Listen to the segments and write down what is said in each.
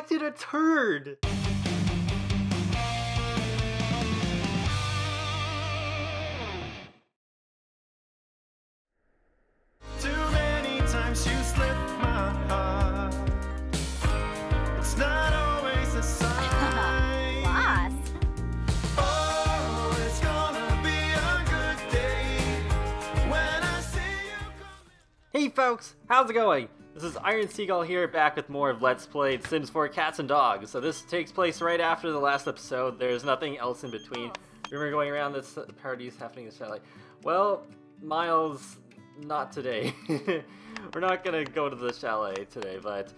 collected a turd. Hey folks, how's it going? This is Iron Seagull here, back with more of Let's Play Sims 4 Cats and Dogs. So this takes place right after the last episode. There's nothing else in between. Remember going around this parodies happening in the satellite. Well, Miles, not today. We're not gonna go to the chalet today, but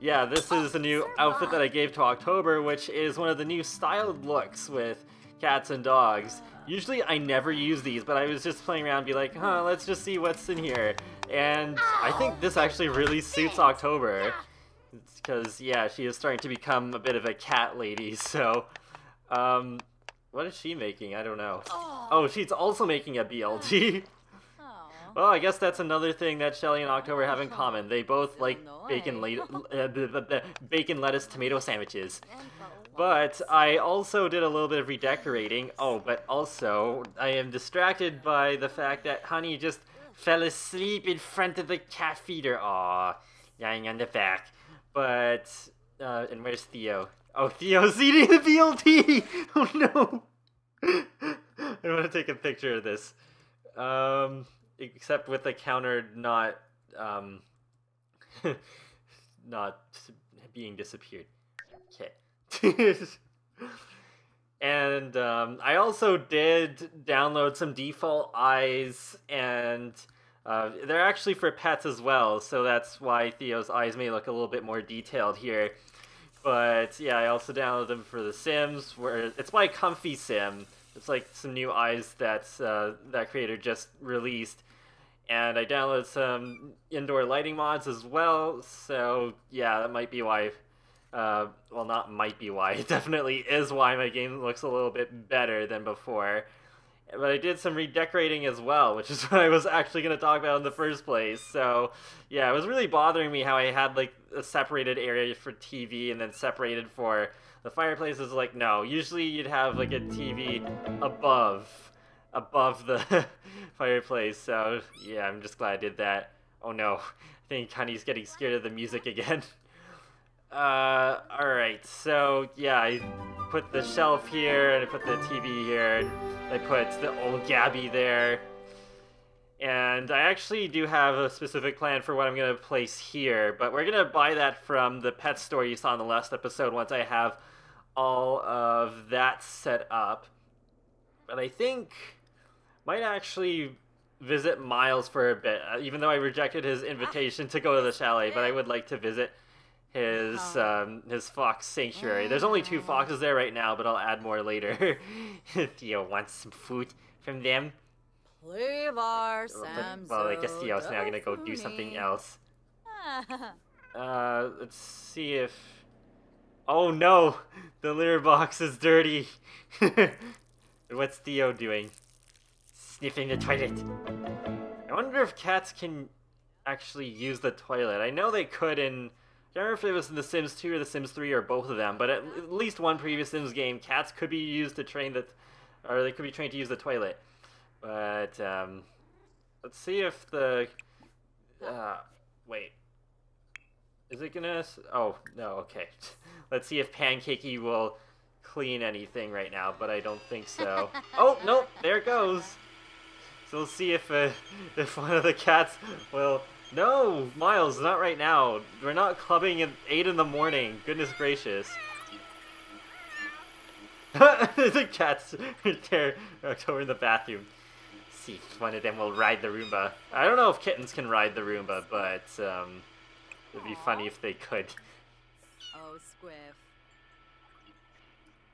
yeah, this is the new outfit that I gave to October, which is one of the new styled looks with cats and dogs. Usually I never use these, but I was just playing around and be like, huh, let's just see what's in here. And I think this actually really suits October. It's because, yeah, she is starting to become a bit of a cat lady, so... what is she making? I don't know. Oh, she's also making a BLT. Well, I guess that's another thing that Shelly and October have in common. They both like bacon, lettuce, tomato sandwiches. But I also did a little bit of redecorating. Oh, but also, I am distracted by the fact that Honey just fell asleep in front of the cat feeder. Aw, lying on the back. But, and where's Theo? Oh, Theo's eating the BLT! Oh no! I want to take a picture of this. Except with the counter not, not being disappeared. Okay. And I also did download some default eyes, and they're actually for pets as well, so that's why Theo's eyes may look a little bit more detailed here. But yeah, I also downloaded them for The Sims, where it's my Comfy Sim. It's like some new eyes that that creator just released. And I downloaded some indoor lighting mods as well, so yeah, that might be why... well, not might be why, it definitely is why my game looks a little bit better than before. But I did some redecorating as well, which is what I was actually going to talk about in the first place. So, yeah, it was really bothering me how I had, like, a separated area for TV and then separated for the fireplace. Is like, no, usually you'd have, like, a TV above the fireplace. So, yeah, I'm just glad I did that. Oh, no, I think Honey's getting scared of the music again. Alright, so, yeah, I put the shelf here, and I put the TV here, and I put the old Gabby there. And I actually do have a specific plan for what I'm going to place here, but we're going to buy that from the pet store you saw in the last episode once I have all of that set up. But I think I might actually visit Miles for a bit, even though I rejected his invitation to go to the chalet, but I would like to visit his fox sanctuary. There's only 2 foxes there right now, but I'll add more later. Theo wants some food from them. Well, I guess Theo's now gonna go do something else. Let's see if... Oh no! The litter box is dirty! What's Theo doing? Sniffing the toilet. I wonder if cats can actually use the toilet. I know they could in... I don't remember if it was in The Sims 2 or The Sims 3 or both of them, but at least one previous Sims game, cats could be used to train the, or they could be trained to use the toilet. But let's see if the wait, is it gonna? Oh no, okay. Let's see if Pancakey will clean anything right now, but I don't think so. Oh no, there it goes. So we'll see if one of the cats will. No, Miles, not right now. We're not clubbing at 8 in the morning. Goodness gracious. The cat's right there, over in the bathroom. Let's see if one of them will ride the Roomba. I don't know if kittens can ride the Roomba, but it would be funny if they could. Oh, Squiff.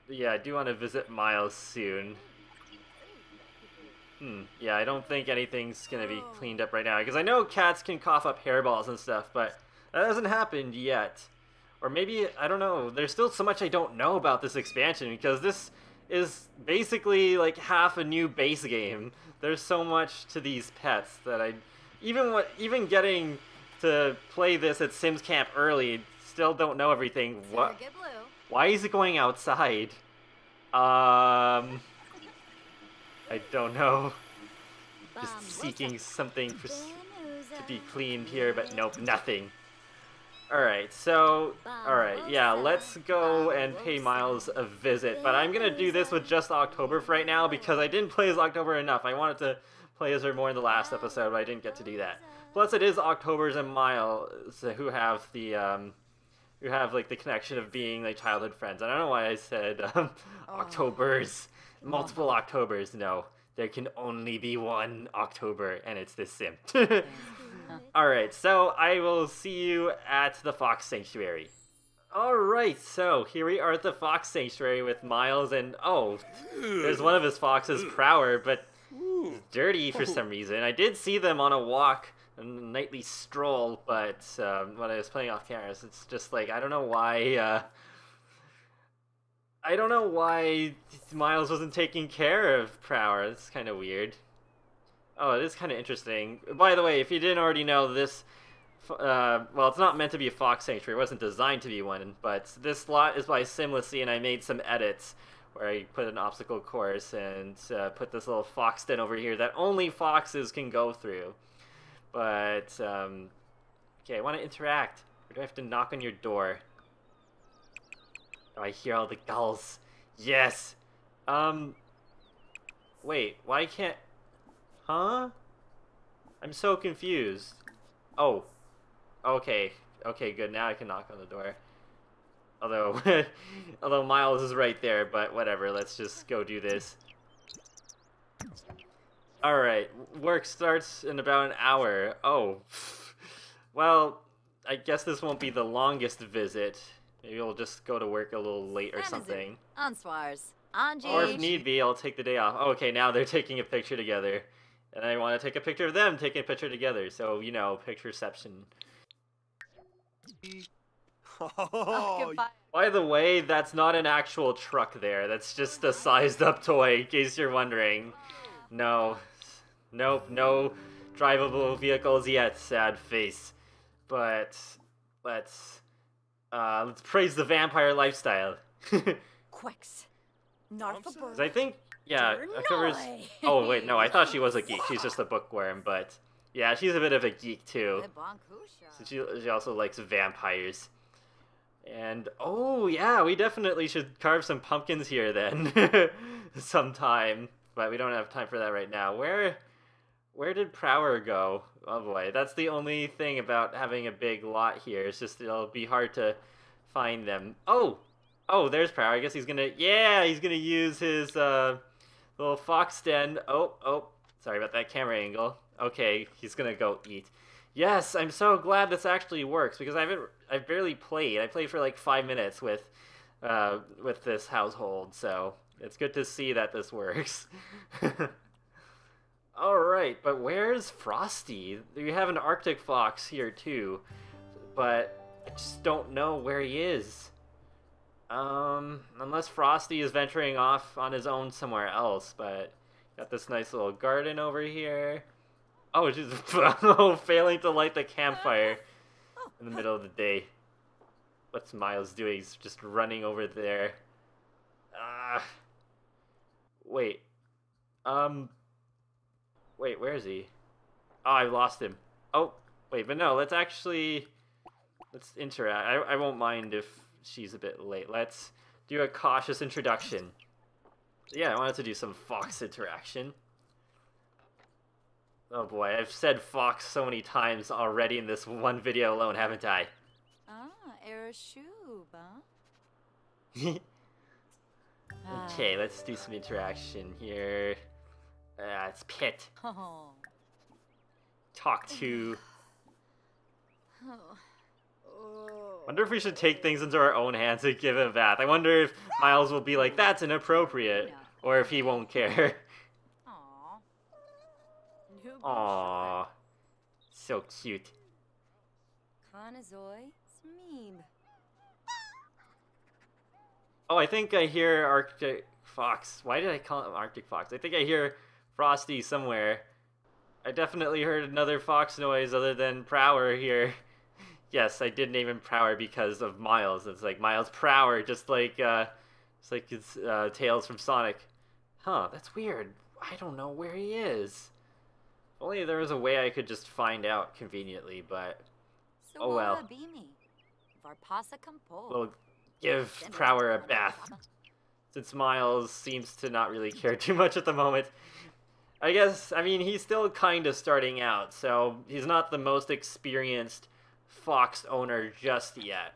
Yeah, I do want to visit Miles soon. Yeah, I don't think anything's gonna be cleaned up right now, because I know cats can cough up hairballs and stuff, but that hasn't happened yet. Or maybe, I don't know, there's still so much I don't know about this expansion, because this is basically like half a new base game. There's so much to these pets that I... Even getting to play this at Sims Camp early, still don't know everything. What? Why is it going outside? I don't know. Just seeking something for, to be cleaned here, but nope, nothing. Alright, so, alright, yeah, let's go and pay Miles a visit, but I'm gonna do this with just October for right now because I didn't play as October enough. I wanted to play as her more in the last episode, but I didn't get to do that. Plus, it is October's and Miles who have the, who have, like, the connection of being, like, childhood friends. I don't know why I said, October's, multiple Octobers, no. There can only be one October, and it's this sim. Alright, so I will see you at the Fox Sanctuary. Alright, so here we are at the Fox Sanctuary with Miles and... Oh, there's one of his foxes, Prower, but he's dirty for some reason. I did see them on a walk, a nightly stroll, but when I was playing off cameras, it's just like, I don't know why... I don't know why Miles wasn't taking care of Prower. That's kind of weird. Oh, it is kind of interesting. By the way, if you didn't already know, this... well, it's not meant to be a fox sanctuary. It wasn't designed to be one, but this lot is by SimLicy, and I made some edits where I put an obstacle course and put this little fox den over here that only foxes can go through. But, okay, I want to interact. Or do I have to knock on your door? Oh, I hear all the gulls. Yes! Wait, why can't... Huh? I'm so confused. Oh. Okay. Okay, good. Now I can knock on the door. Although... although Miles is right there, but whatever. Let's just go do this. Alright. Work starts in about an hour. Oh. Well, I guess this won't be the longest visit. Maybe I'll just go to work a little late or something. Or if need be, I'll take the day off. Okay, now they're taking a picture together. And I want to take a picture of them taking a picture together. So, you know, pictureception. Oh, by the way, that's not an actual truck there. That's just a sized-up toy, in case you're wondering. No. Nope, no drivable vehicles yet, sad face. But, let's praise the vampire lifestyle. Quicks. Not for birds. I think, yeah, October's... Oh, wait, no, I thought she was a geek. She's just a bookworm, but... Yeah, she's a bit of a geek, too. So she also likes vampires. And, oh, yeah, we definitely should carve some pumpkins here, then. Sometime. But we don't have time for that right now. Where did Prower go? Oh boy, that's the only thing about having a big lot here. It's just it'll be hard to find them. Oh! Oh, there's Prower. I guess he's gonna... Yeah, he's gonna use his little fox den. Oh, oh. Sorry about that camera angle. Okay, he's gonna go eat. Yes, I'm so glad this actually works because I've barely played. I played for like 5 minutes with this household, so it's good to see that this works. Alright, but where's Frosty? We have an Arctic fox here too, but I just don't know where he is. Unless Frosty is venturing off on his own somewhere else, but got this nice little garden over here. Oh, she's failing to light the campfire in the middle of the day. What's Miles doing? He's just running over there. Wait. Wait, where is he? Oh, I lost him. Oh, wait, but no, let's actually... Let's interact. I won't mind if she's a bit late. Let's do a cautious introduction. Yeah, I wanted to do some fox interaction. Oh boy, I've said fox so many times already in this one video alone, haven't I? Ah, Erashuba. Okay, let's do some interaction here. It's Pit. Oh. Talk to... Wonder if we should take things into our own hands and give him a bath. I wonder if Miles will be like, that's inappropriate. Or if he won't care. Aww. Aww. So cute. Oh, I think I hear Arctic Fox. Why did I call him Arctic Fox? I think I hear Frosty somewhere. I definitely heard another fox noise other than Prower here. Yes, I did name him Prower because of Miles. It's like Miles Prower, just like it's Tails from Sonic. Huh, that's weird. I don't know where he is. If only there was a way I could just find out conveniently, but oh well. We'll give Prower a bath, since Miles seems to not really care too much at the moment. I guess, I mean, he's still kind of starting out, so he's not the most experienced fox owner just yet.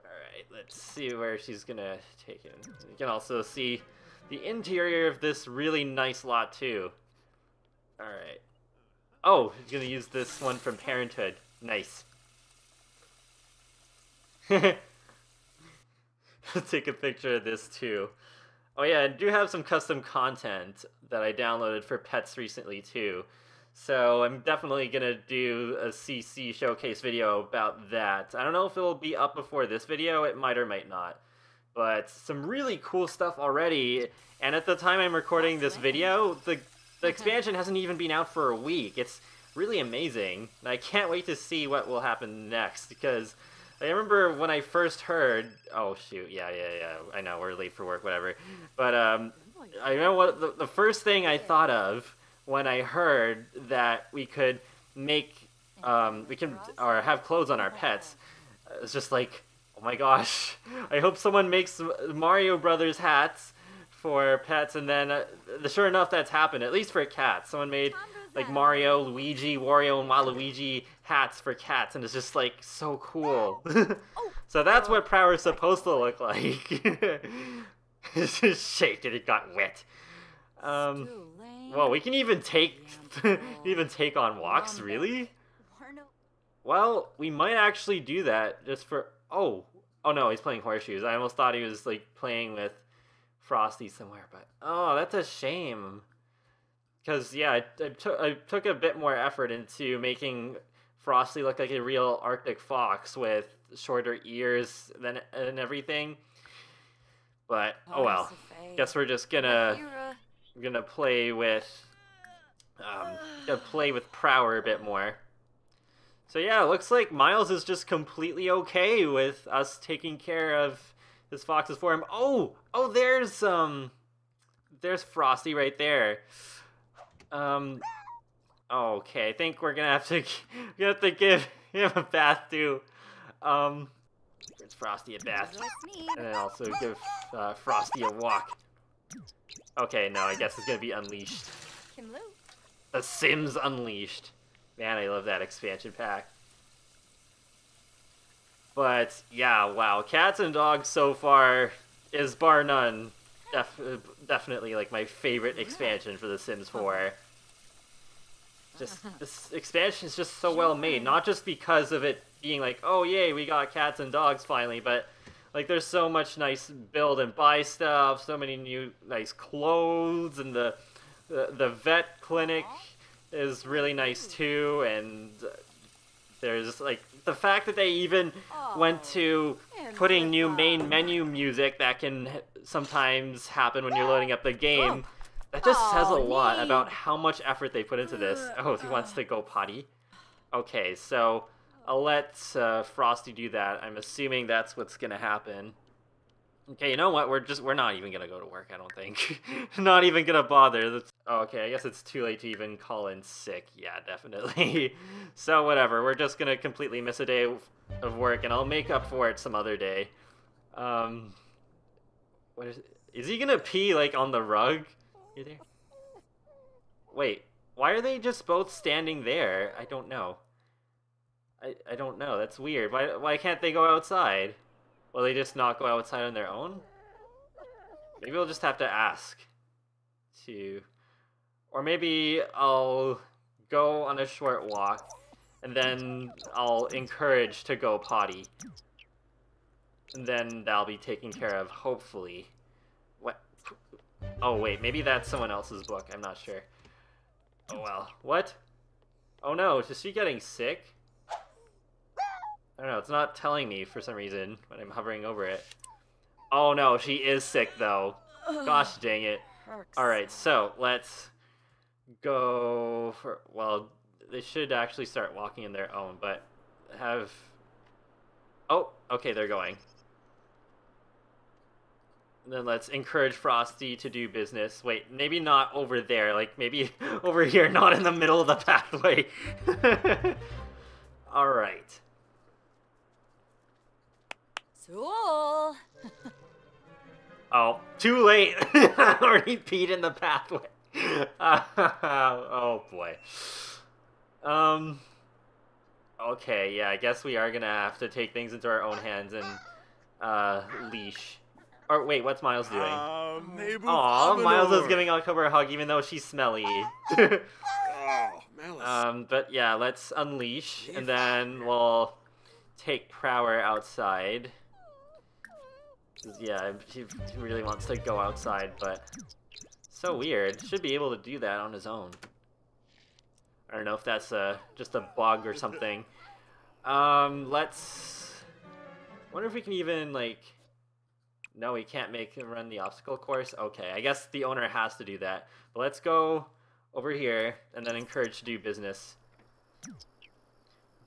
Alright, let's see where she's gonna take him. You can also see the interior of this really nice lot, too. Alright. Oh, he's gonna use this one from Parenthood. Nice. Let's take a picture of this, too. Oh yeah, I do have some custom content that I downloaded for pets recently too. So I'm definitely going to do a CC showcase video about that. I don't know if it'll be up before this video, it might or might not. But some really cool stuff already, and at the time I'm recording this video, the expansion hasn't even been out for a week. It's really amazing, and I can't wait to see what will happen next, because I remember when I first heard, oh shoot, yeah, I know, we're late for work, whatever. But I remember what the first thing I thought of when I heard that we could make, or have clothes on our pets. It was just like, oh my gosh, I hope someone makes Mario Brothers hats for pets, and then, sure enough, that's happened, at least for cats. Someone made like Mario, Luigi, Wario, and Waluigi hats for cats, and it's just like so cool. So that's what Prower's supposed to look like. It's just shaped and it got wet. Well, we can even take on walks, really? Well, we might actually do that just for oh no, he's playing horseshoes. I almost thought he was like playing with Frosty somewhere, but oh, that's a shame. Because, yeah, I took a bit more effort into making Frosty look like a real Arctic fox with shorter ears and everything. But, oh well. Guess we're just gonna play with Prower a bit more. So, yeah, it looks like Miles is just completely okay with us taking care of this fox's for him. Oh, there's Frosty right there. Okay, I think we're gonna have to give him a bath too. Give Frosty a bath, and then also give Frosty a walk. Okay, no, I guess it's gonna be Unleashed. The Sims Unleashed. Man, I love that expansion pack. But yeah, wow, Cats and Dogs so far is bar none. Definitely like my favorite expansion for The Sims 4. Just this expansion is just so well made, not just because of it being like, oh yay, we got cats and dogs finally, but like there's so much nice build and buy stuff, so many new nice clothes, and the vet clinic is really nice too, and there's like the fact that they even went to putting new main menu music that can sometimes happen when you're loading up the game. That just says a lot about how much effort they put into this. Oh, he wants to go potty. Okay, so I'll let Frosty do that. I'm assuming that's what's gonna happen. Okay, you know what? We're not even gonna go to work, I don't think. Not even gonna bother. That's, okay, I guess it's too late to even call in sick. Yeah, definitely. So whatever, we're just gonna completely miss a day of work, and I'll make up for it some other day. What is he gonna pee like on the rug? You there? Wait, why are they just both standing there? I don't know. I don't know. That's weird. Why can't they go outside? Will they just not go outside on their own? Maybe we'll just have to ask. Or maybe I'll go on a short walk, and then I'll encourage to go potty. And then that'll be taken care of, hopefully. What? Oh wait, maybe that's someone else's book, I'm not sure. Oh well. What? Oh no, is she getting sick? I don't know, it's not telling me for some reason when I'm hovering over it. Oh no, she is sick though. Gosh dang it. Alright, so let's go for... Well, they should actually start walking on their own, but have... Oh, okay, they're going. And then let's encourage Frosty to do business. Wait, maybe not over there. Like, maybe over here, not in the middle of the pathway. All right. Cool. Oh, too late. I already peed in the pathway. Oh, boy. Okay, yeah, I guess we are going to have to take things into our own hands and leash. Or wait, what's Miles doing? Aw, Miles is giving October a hug even though she's smelly. But yeah, let's unleash and then we'll take Prower outside. Yeah, he really wants to go outside, but so weird. Should be able to do that on his own. I don't know if that's just a bug or something. Let's... wonder if we can even, like... No, we can't make him run the obstacle course. Okay, I guess the owner has to do that. But let's go over here and then encourage to do business.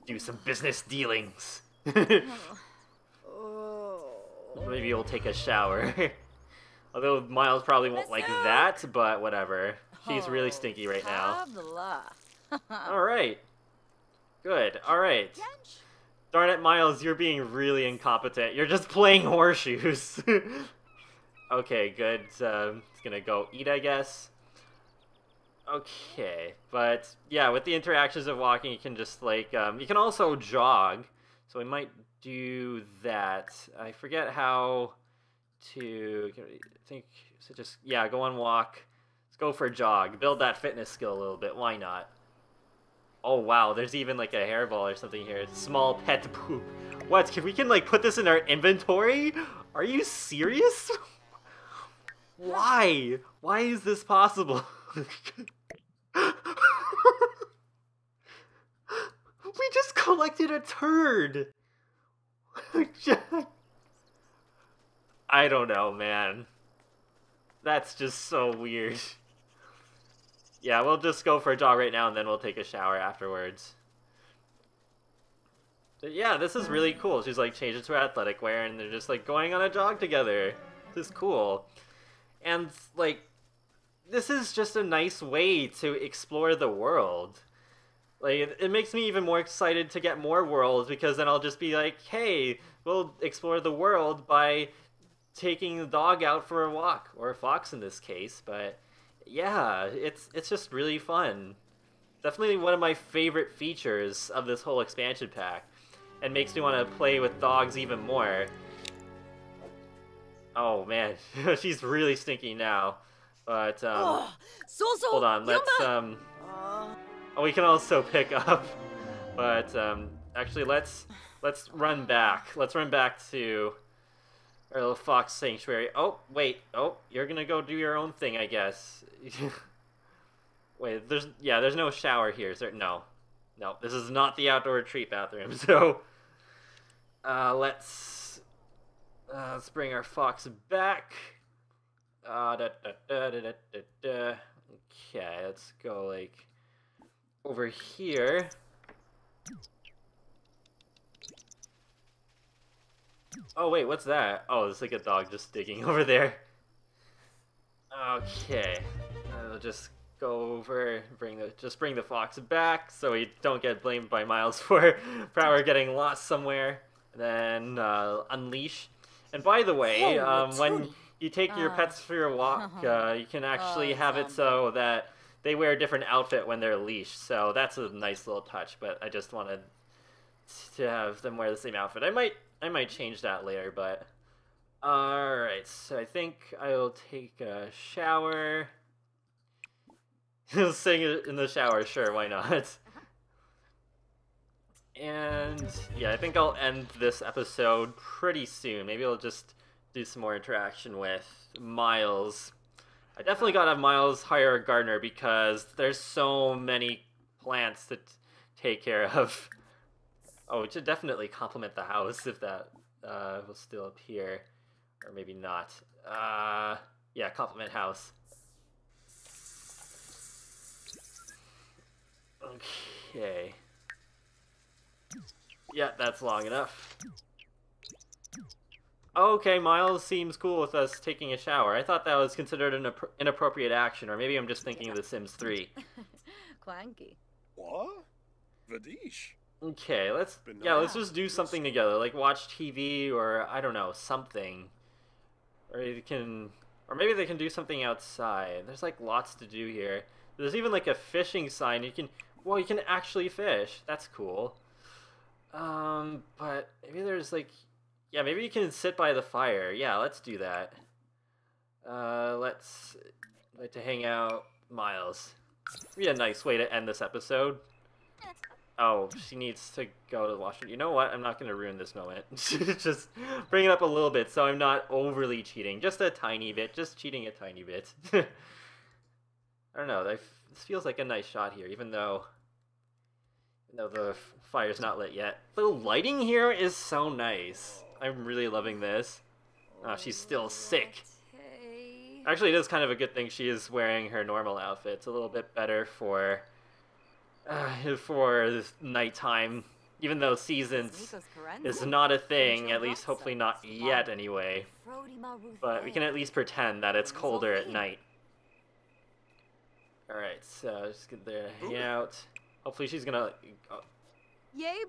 Do some business dealings. Maybe he'll take a shower. Although Miles probably won't like that, but whatever. He's really stinky right now. Alright. Good. Alright. Darn it, Miles, you're being really incompetent. You're just playing horseshoes. Okay, good. It's gonna go eat, I guess. Okay, but yeah, with the interactions of walking, you can just like... you can also jog, so we might... do that. I forget how to yeah, go on walk. Let's go for a jog. Build that fitness skill a little bit. Why not? Oh wow, there's even like a hairball or something here. Small pet poop. What? Can we like put this in our inventory? Are you serious? Why? Why is this possible? We just collected a turd. I don't know, man. That's just so weird. Yeah, we'll just go for a jog right now and then we'll take a shower afterwards. But yeah, this is really cool. She's like changed to her athletic wear and they're just like going on a jog together. This is cool. And like, this is just a nice way to explore the world. Like, it makes me even more excited to get more worlds, because then I'll just be like, hey, we'll explore the world by taking the dog out for a walk, or a fox in this case, but yeah, it's just really fun. Definitely one of my favorite features of this whole expansion pack, and makes me want to play with dogs even more. Oh man, she's really stinky now, but hold on, let's we can also pick up, but actually let's run back. Let's run back to our little fox sanctuary. Oh wait, oh you're gonna go do your own thing, I guess. Wait, there's no shower here. Is there? No. This is not the outdoor retreat bathroom. So let's bring our fox back. Okay, let's go like. Over here. Oh wait, what's that? Oh, it's like a dog just digging over there. Okay, I'll just go over, bring the fox back so we don't get blamed by Miles for Prower getting lost somewhere. And then unleash. And by the way, when you take your pets for your walk, you can actually have it so that they wear a different outfit when they're leashed, so that's a nice little touch. But I just wanted to have them wear the same outfit. I might change that later. But all right, so I think I'll take a shower. Sing in the shower, sure, why not? And yeah, I think I'll end this episode pretty soon. Maybe I'll just do some more interaction with Miles. I definitely gotta have Miles hire a gardener because there's so many plants to take care of. Oh, it should definitely complement the house if that was still up here. Or maybe not. Yeah, complement house. Okay. Yeah, that's long enough. Okay, Miles seems cool with us taking a shower. I thought that was considered an inappropriate action, or maybe I'm just thinking of The Sims 3. Quanky. What? Vadish. Okay, let's just do something together, like watch TV or, I don't know, something. Or maybe they can do something outside. There's, like, lots to do here. There's even, like, a fishing sign. Well, you can actually fish. That's cool. But maybe there's, like... Yeah, maybe you can sit by the fire. Yeah, let's do that. Let's... like to hang out, Miles. Be a nice way to end this episode. Oh, she needs to go to the washroom. You know what? I'm not going to ruin this moment. Just bring it up a little bit so I'm not overly cheating. Just a tiny bit. Just cheating a tiny bit. I don't know. This feels like a nice shot here, even though the fire's not lit yet. The lighting here is so nice. I'm really loving this. Oh, she's still sick. Actually, it is kind of a good thing she is wearing her normal outfit. It's a little bit better for nighttime, even though seasons is not a thing, at least hopefully not yet anyway. But we can at least pretend that it's colder at night. Alright, so just get there to hang out. Hopefully she's gonna...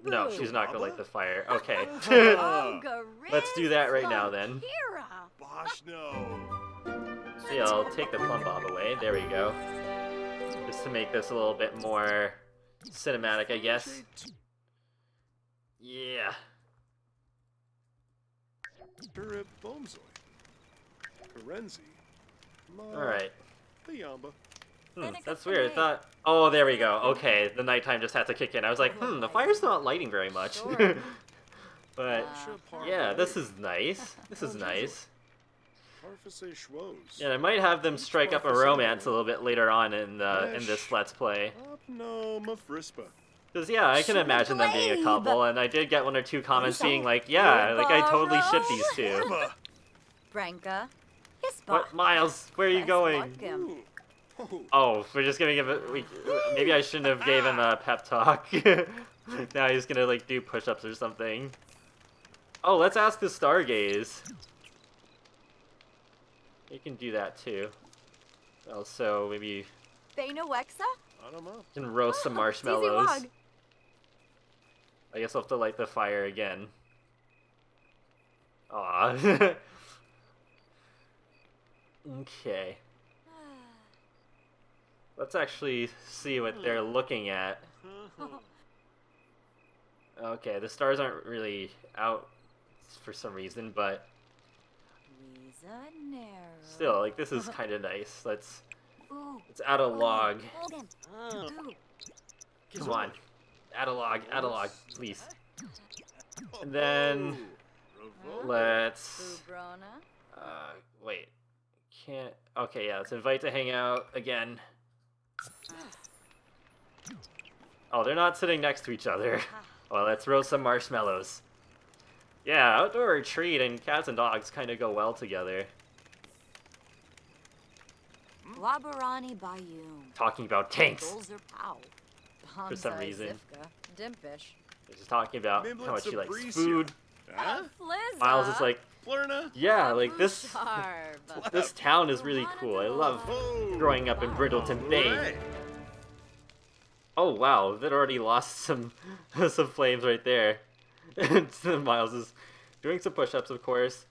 No, she's not gonna light the fire. Okay. Let's do that right now, then. See, I'll take the plum bob away. There we go. Just to make this a little bit more cinematic, I guess. Yeah. Alright. That's weird. I thought... Oh, there we go. Okay, the nighttime just had to kick in. I was like, the fire's not lighting very much. But, yeah, this is nice. This is nice. Yeah, I might have them strike up a romance a little bit later on in this Let's Play. Because, yeah, I can imagine them being a couple, and I did get one or two comments being like, yeah, like, I totally ship these two. What, Miles? Where are you going? Oh, we're just gonna give it... maybe I shouldn't have gave him a pep talk. Now he's gonna, like, do push-ups or something. Oh, let's ask the Stargaze. You can do that, too. Also, maybe... I don't know. You can roast some marshmallows. I guess I'll have to light the fire again. Aw. Okay. Let's actually see what they're looking at. Okay, the stars aren't really out for some reason, but... Still, like, this is kind of nice. Let's add a log. Come on. Add a log, please. And then... Let's... wait. Can't... Okay, yeah, let's invite to hang out again. Oh, they're not sitting next to each other. Well, let's roast some marshmallows. Yeah, outdoor retreat and cats and dogs kind of go well together. Talking about tanks. For some reason. They're just talking about how much she likes food. Miles is like, yeah, like, this town is really cool. I love growing up in Brindleton Bay. Oh, wow, that already lost some flames right there. Miles is doing some push-ups, of course.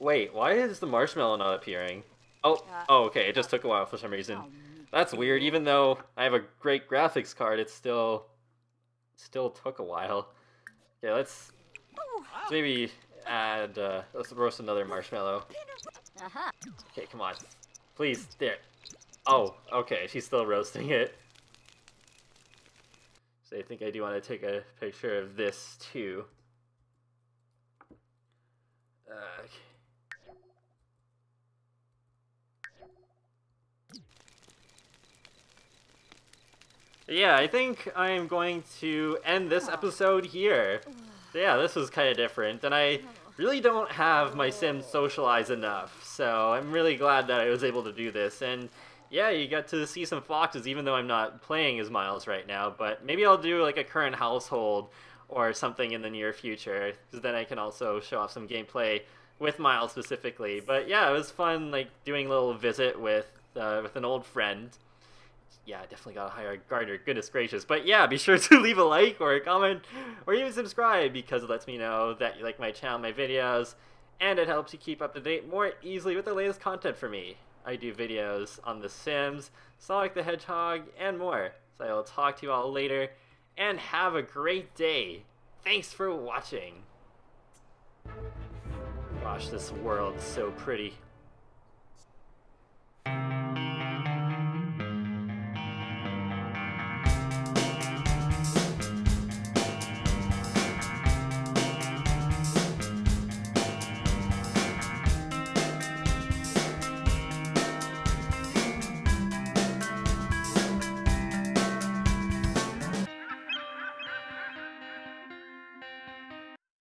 Wait, why is the marshmallow not appearing? Oh, okay, it just took a while for some reason. That's weird, even though I have a great graphics card, it still took a while. Okay, let's maybe... add, let's roast another marshmallow. Okay, come on. Please, there. Oh, okay, she's still roasting it. So I think I do want to take a picture of this, too. Okay. Yeah, I think I'm going to end this episode here. Yeah, this was kind of different, and I really don't have my Sims socialize enough, so I'm really glad that I was able to do this. And yeah, you got to see some foxes, even though I'm not playing as Miles right now, but maybe I'll do like a current household or something in the near future, because then I can also show off some gameplay with Miles specifically. But yeah, it was fun, like, doing a little visit with an old friend. Yeah, definitely gotta hire a gardener, goodness gracious. But yeah, be sure to leave a like or a comment or even subscribe, because it lets me know that you like my channel, my videos, and it helps you keep up to date more easily with the latest content for me. I do videos on The Sims, Sonic the Hedgehog, and more. So I will talk to you all later, and have a great day. Thanks for watching. Gosh, this world's so pretty.